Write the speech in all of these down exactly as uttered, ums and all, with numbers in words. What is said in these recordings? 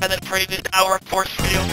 Penetrated our force field.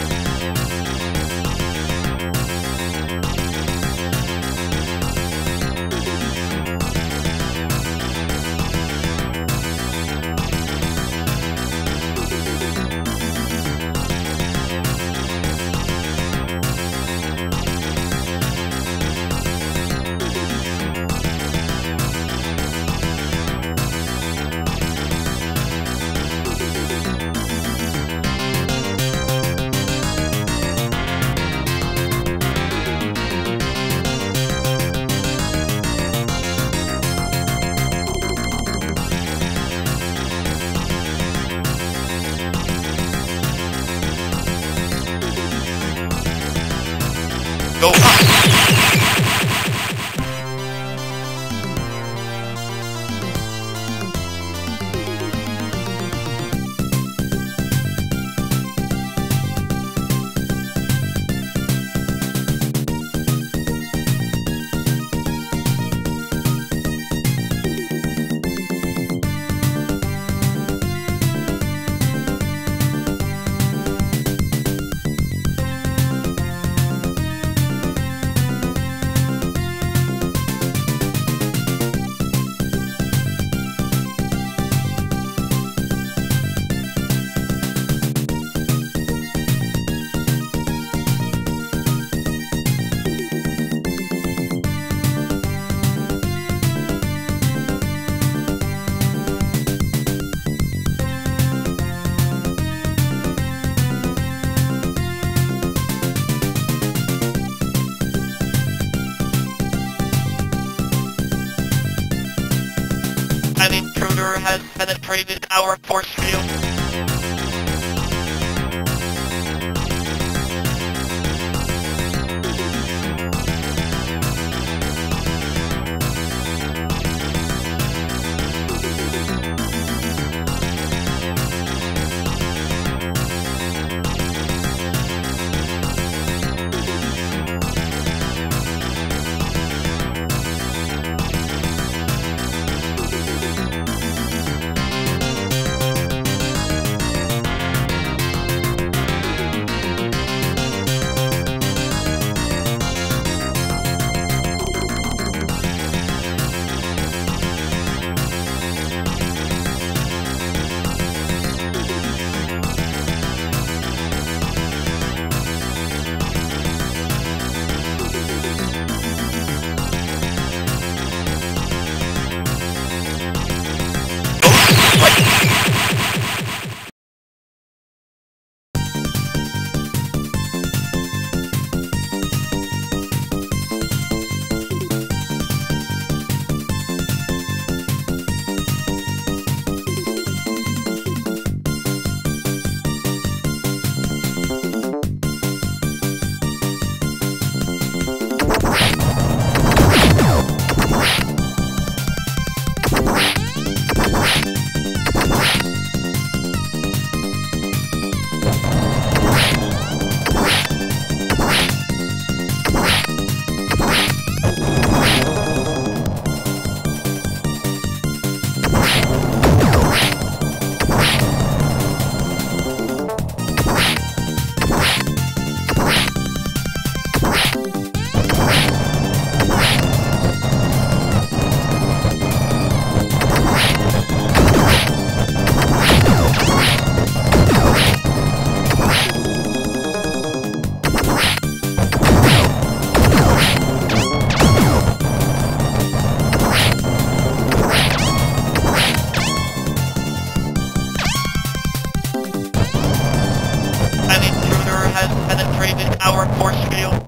Go up! An intruder has penetrated our force field. concentrated power force field.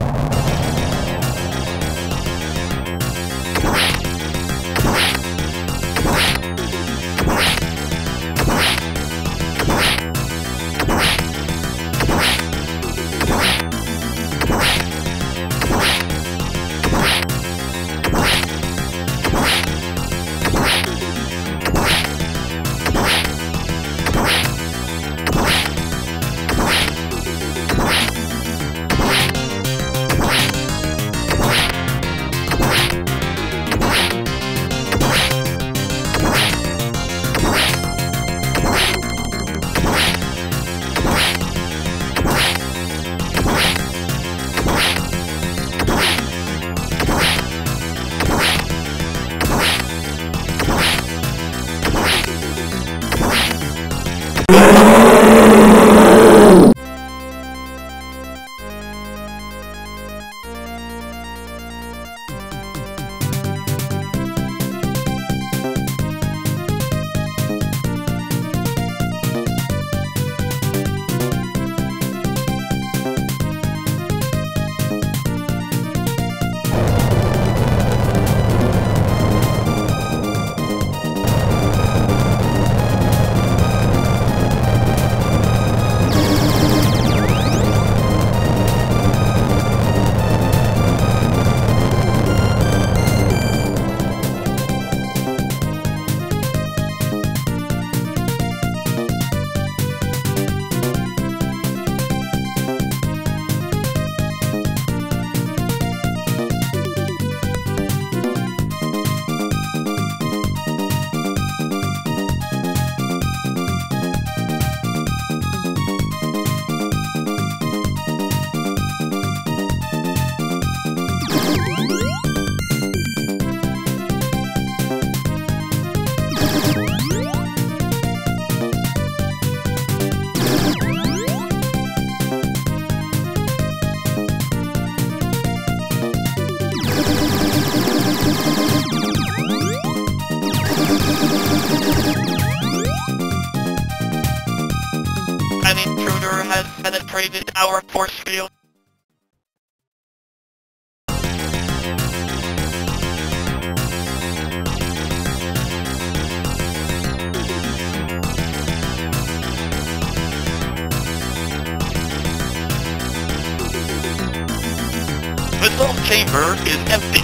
Penetrated our force field. Missile chamber is empty.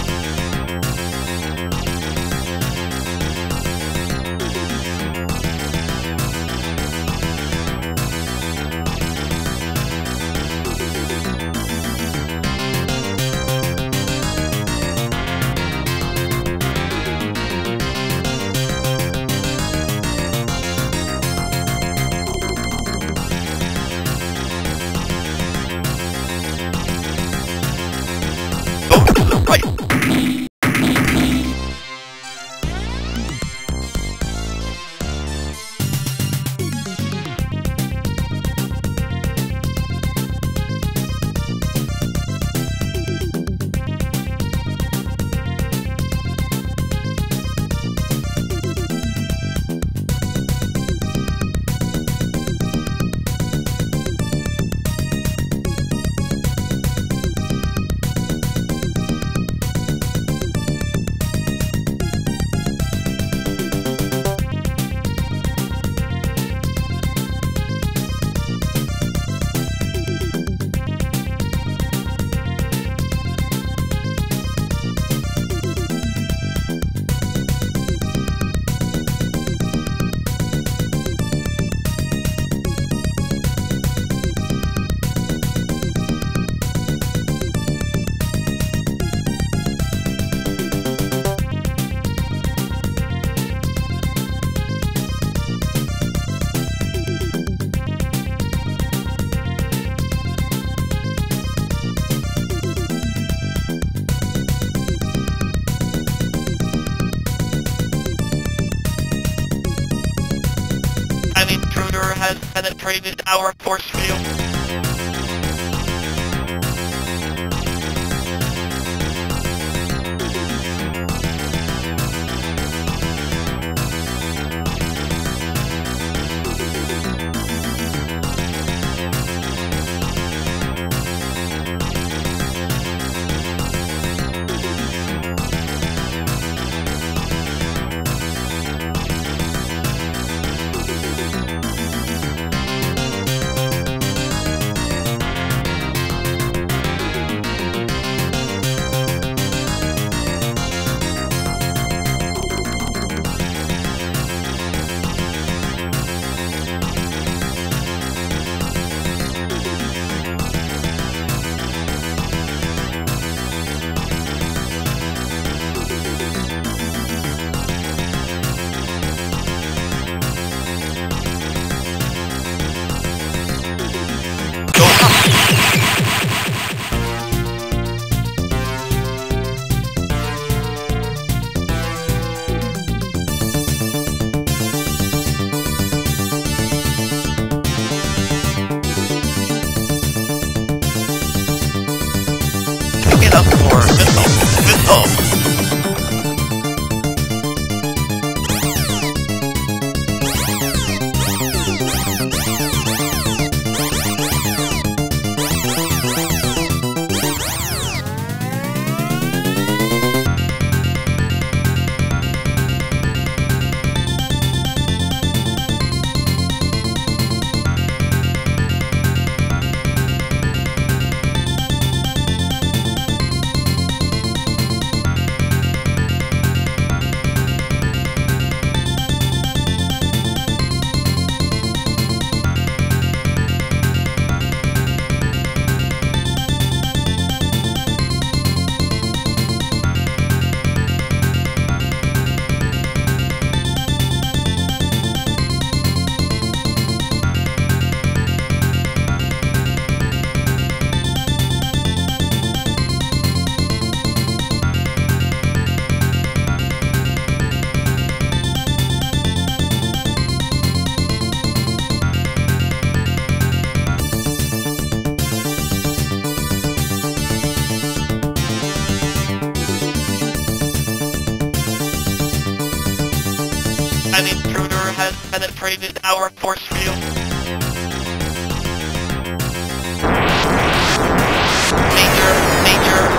Has penetrated our force field. has been the previous hour of force field. Major, major.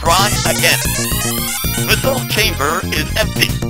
Try again. Missile chamber is empty.